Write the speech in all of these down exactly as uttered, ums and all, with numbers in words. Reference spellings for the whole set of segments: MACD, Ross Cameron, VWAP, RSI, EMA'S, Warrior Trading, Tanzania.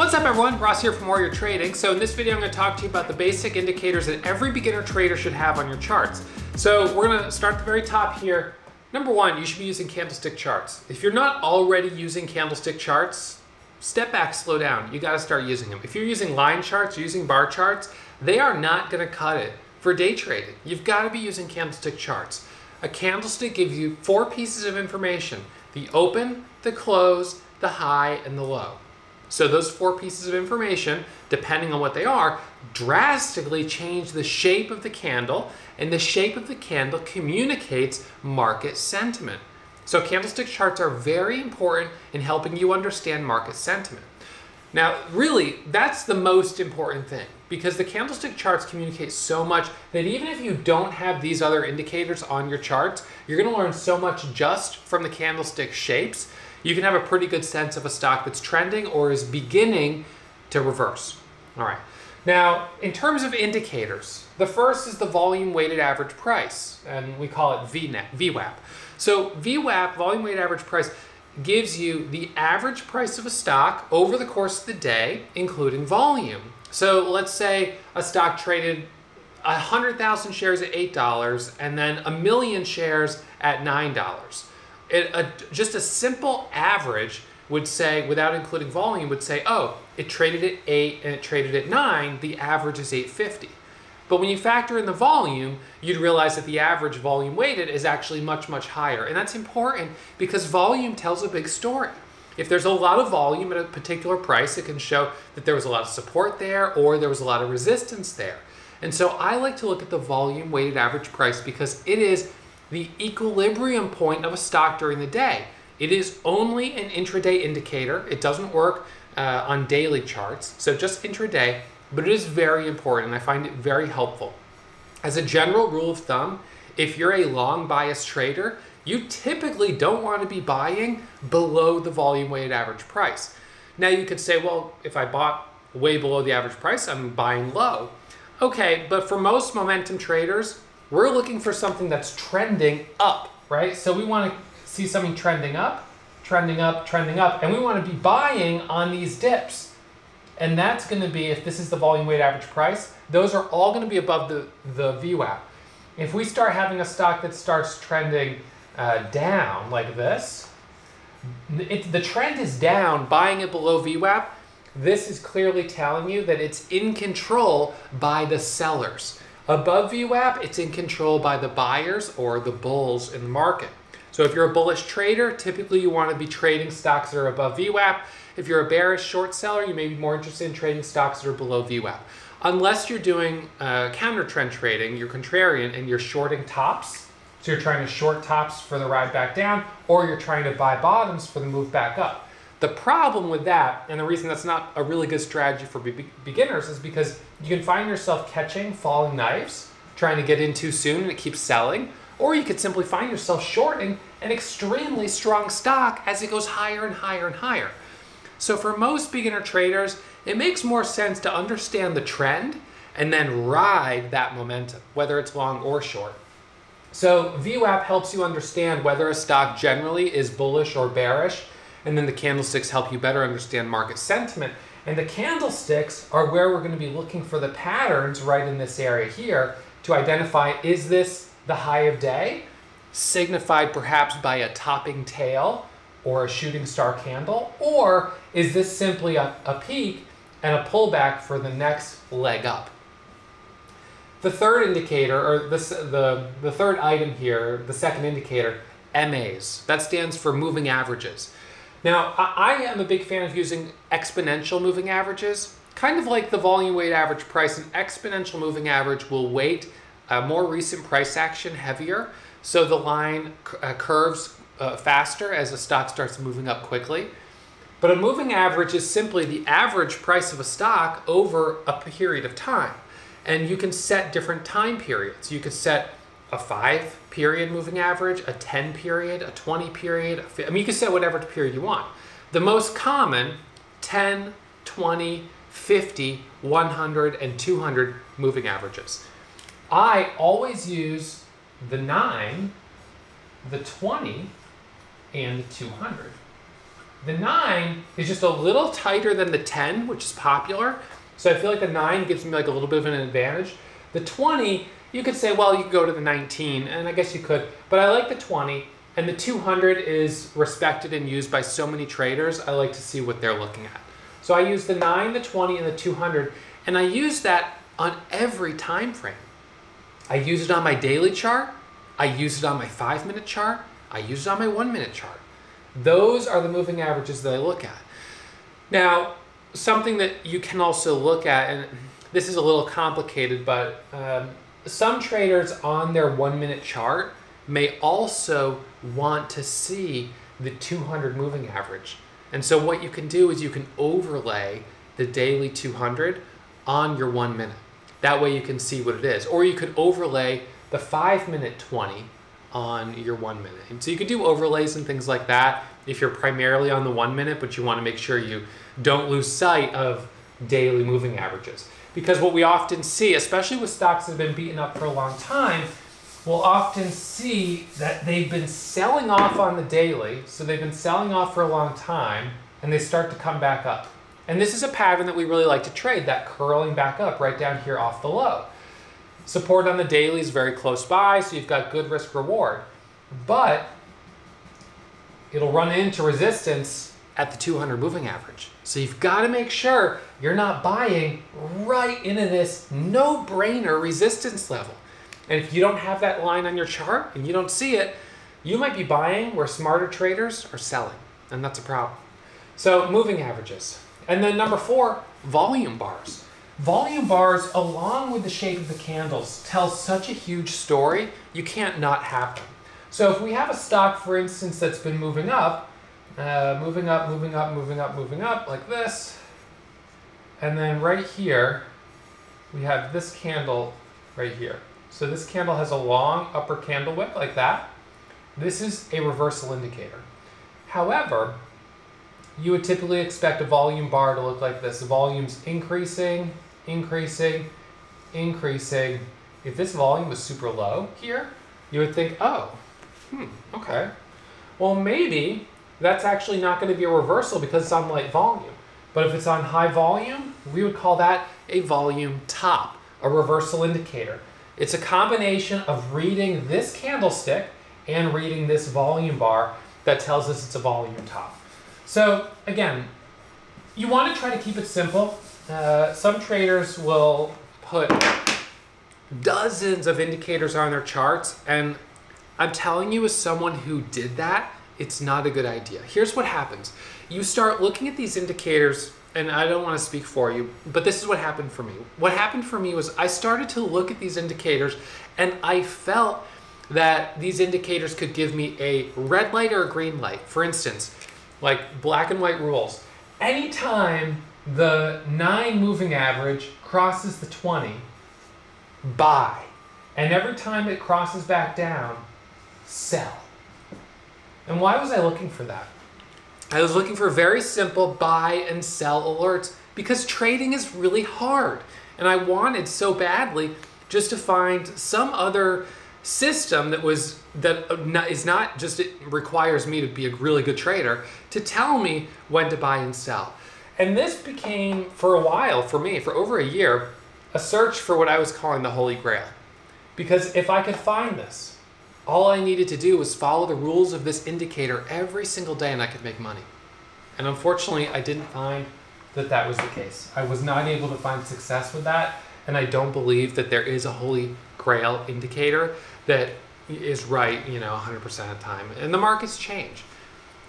What's up everyone, Ross here from Warrior Trading. So in this video I'm going to talk to you about the basic indicators that every beginner trader should have on your charts. So we're going to start at the very top here. Number one, you should be using candlestick charts. If you're not already using candlestick charts, step back, slow down. You got to start using them. If you're using line charts, you're using bar charts, they are not going to cut it for day trading. You've got to be using candlestick charts. A candlestick gives you four pieces of information: the open, the close, the high, and the low. So those four pieces of information, depending on what they are, drastically change the shape of the candle, and the shape of the candle communicates market sentiment. So candlestick charts are very important in helping you understand market sentiment. Now, really, that's the most important thing, because the candlestick charts communicate so much that even if you don't have these other indicators on your charts, you're going to learn so much just from the candlestick shapes. You can have a pretty good sense of a stock that's trending or is beginning to reverse. All right. Now, in terms of indicators, the first is the volume weighted average price, and we call it V W A P. So V W A P, volume weighted average price, gives you the average price of a stock over the course of the day, including volume. So let's say a stock traded one hundred thousand shares at eight dollars and then a million shares at nine dollars. It, a, just a simple average would say, without including volume, would say, oh, it traded at eight and it traded at nine, the average is eight fifty. But when you factor in the volume, you'd realize that the average volume weighted is actually much, much higher. And that's important because volume tells a big story. If there's a lot of volume at a particular price, it can show that there was a lot of support there or there was a lot of resistance there. And so I like to look at the volume weighted average price because it is the equilibrium point of a stock during the day. It is only an intraday indicator. It doesn't work uh, on daily charts, so just intraday, but it is very important, and I find it very helpful. As a general rule of thumb, if you're a long bias trader, you typically don't want to be buying below the volume weighted average price. Now you could say, well, if I bought way below the average price, I'm buying low. Okay, but for most momentum traders, we're looking for something that's trending up, right? So we want to see something trending up, trending up, trending up, and we want to be buying on these dips. And that's going to be, if this is the volume weighted average price, those are all going to be above the, the V W A P. If we start having a stock that starts trending uh, down like this, it, the trend is down, buying it below V W A P, this is clearly telling you that it's in control by the sellers. Above V W A P, it's in control by the buyers or the bulls in the market. So if you're a bullish trader, typically you want to be trading stocks that are above V W A P. If you're a bearish short seller, you may be more interested in trading stocks that are below V W A P. Unless you're doing uh, counter trend trading, you're contrarian and you're shorting tops. So you're trying to short tops for the ride back down, or you're trying to buy bottoms for the move back up. The problem with that, and the reason that's not a really good strategy for be beginners, is because you can find yourself catching falling knives, trying to get in too soon and it keeps selling, or you could simply find yourself shorting an extremely strong stock as it goes higher and higher and higher. So for most beginner traders, it makes more sense to understand the trend and then ride that momentum, whether it's long or short. So V W A P helps you understand whether a stock generally is bullish or bearish, and then the candlesticks help you better understand market sentiment. And the candlesticks are where we're going to be looking for the patterns right in this area here to identify, is this the high of day, signified perhaps by a topping tail or a shooting star candle, or is this simply a, a peak and a pullback for the next leg up? The third indicator, or this, the, the third item here, the second indicator, M As. That stands for moving averages. Now, I am a big fan of using exponential moving averages. Kind of like the volume weighted average price, an exponential moving average will weight a more recent price action heavier, so the line uh, curves uh, faster as the stock starts moving up quickly. But a moving average is simply the average price of a stock over a period of time. And you can set different time periods. You could set a five period moving average, a ten period, a twenty period. I mean, you can set whatever period you want. The most common, ten, twenty, fifty, one hundred, and two hundred moving averages. I always use the nine, the twenty, and the two hundred. The nine is just a little tighter than the ten, which is popular. So I feel like the nine gives me like a little bit of an advantage. The twenty, you could say, well, you could go to the nineteen, and I guess you could, but I like the twenty, and the two hundred is respected and used by so many traders. I like to see what they're looking at. So I use the nine, the twenty, and the two hundred, and I use that on every time frame. I use it on my daily chart. I use it on my five-minute chart. I use it on my one-minute chart. Those are the moving averages that I look at. Now, something that you can also look at, and this is a little complicated, but um, some traders on their one-minute chart may also want to see the two hundred moving average. And so what you can do is you can overlay the daily two hundred on your one minute. That way you can see what it is. Or you could overlay the five-minute twenty on your one minute. And so you could do overlays and things like that if you're primarily on the one minute, but you want to make sure you don't lose sight of daily moving averages. Because what we often see, especially with stocks that have been beaten up for a long time, we'll often see that they've been selling off on the daily, so they've been selling off for a long time, and they start to come back up. And this is a pattern that we really like to trade, that curling back up right down here off the low. Support on the daily is very close by, so you've got good risk reward. But it'll run into resistance at the two hundred moving average. So you've got to make sure you're not buying right into this no-brainer resistance level. And if you don't have that line on your chart and you don't see it, you might be buying where smarter traders are selling, and that's a problem. So moving averages. And then number four, volume bars. Volume bars, along with the shape of the candles, tell such a huge story, you can't not have them. So if we have a stock, for instance, that's been moving up, uh, moving up, moving up, moving up, moving up, like this, and then right here, we have this candle right here. So this candle has a long upper candle wick like that. This is a reversal indicator. However, you would typically expect a volume bar to look like this. The volume's increasing, increasing, increasing. If this volume was super low here, you would think, oh, hmm, okay. Well, maybe that's actually not going to be a reversal because it's on light volume. But if it's on high volume, we would call that a volume top, a reversal indicator. It's a combination of reading this candlestick and reading this volume bar that tells us it's a volume top. So again, you want to try to keep it simple. Uh, some traders will put dozens of indicators on their charts, and I'm telling you, as someone who did that, it's not a good idea. Here's what happens. You start looking at these indicators, and I don't want to speak for you, but this is what happened for me. What happened for me was I started to look at these indicators, and I felt that these indicators could give me a red light or a green light. For instance, like black and white rules. Anytime the nine moving average crosses the twenty, buy. And every time it crosses back down, sell. And why was I looking for that? I was looking for very simple buy and sell alerts because trading is really hard. And I wanted so badly just to find some other system that was that is not just, it requires me to be a really good trader to tell me when to buy and sell. And this became, for a while, for me, for over a year, a search for what I was calling the Holy Grail. Because if I could find this, all I needed to do was follow the rules of this indicator every single day and I could make money. And unfortunately, I didn't find that that was the case. I was not able to find success with that. And I don't believe that there is a Holy Grail indicator that is right, you know, one hundred percent of the time. And the markets change.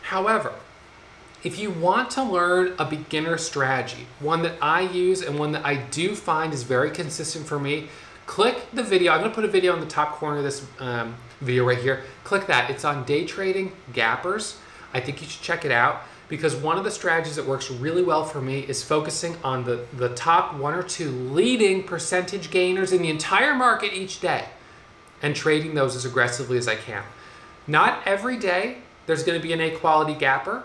However, if you want to learn a beginner strategy, one that I use and one that I do find is very consistent for me, click the video. I'm going to put a video in the top corner of this um, video right here. Click that. It's on day trading gappers. I think you should check it out because one of the strategies that works really well for me is focusing on the, the top one or two leading percentage gainers in the entire market each day and trading those as aggressively as I can. Not every day there's going to be an A-quality gapper,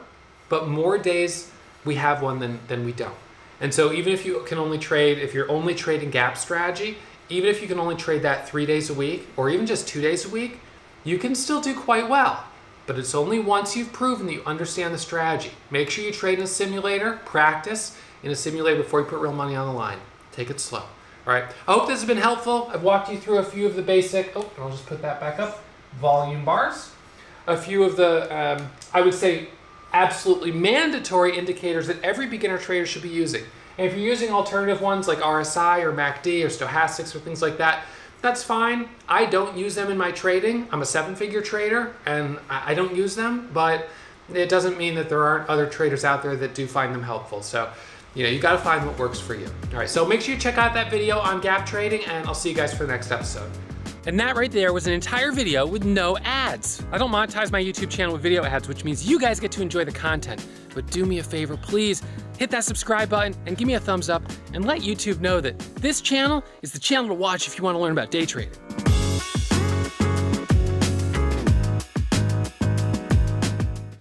but more days we have one than, than we don't. And so even if you can only trade, if you're only trading gap strategy, even if you can only trade that three days a week or even just two days a week, you can still do quite well. but it's only once you've proven that you understand the strategy. Make sure you trade in a simulator, practice in a simulator before you put real money on the line. Take it slow. All right, I hope this has been helpful. I've walked you through a few of the basic, oh, I'll just put that back up, volume bars. A few of the, um, I would say, absolutely mandatory indicators that every beginner trader should be using. And if you're using alternative ones like R S I or M A C D or stochastics or things like that, that's fine. I don't use them in my trading. I'm a seven-figure trader, and I don't use them, but it doesn't mean that there aren't other traders out there that do find them helpful. So, you know, you gotta find what works for you. All right, so make sure you check out that video on gap trading, and I'll see you guys for the next episode. And that right there was an entire video with no ads. I don't monetize my YouTube channel with video ads, which means you guys get to enjoy the content. But do me a favor, please hit that subscribe button and give me a thumbs up and let YouTube know that this channel is the channel to watch if you want to learn about day trading.